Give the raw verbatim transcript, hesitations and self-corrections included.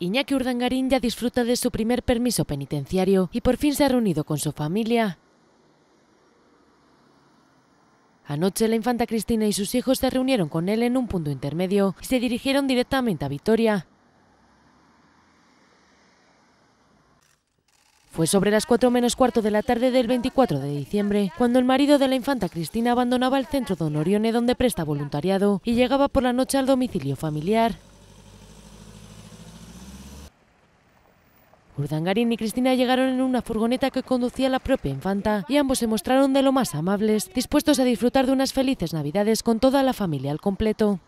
Iñaki Urdangarin ya disfruta de su primer permiso penitenciario y por fin se ha reunido con su familia. Anoche la infanta Cristina y sus hijos se reunieron con él en un punto intermedio y se dirigieron directamente a Vitoria. Fue sobre las cuatro menos cuarto de la tarde del veinticuatro de diciembre, cuando el marido de la infanta Cristina abandonaba el centro Don Orione, donde presta voluntariado, y llegaba por la noche al domicilio familiar. Urdangarin y Cristina llegaron en una furgoneta que conducía la propia infanta y ambos se mostraron de lo más amables, dispuestos a disfrutar de unas felices Navidades con toda la familia al completo.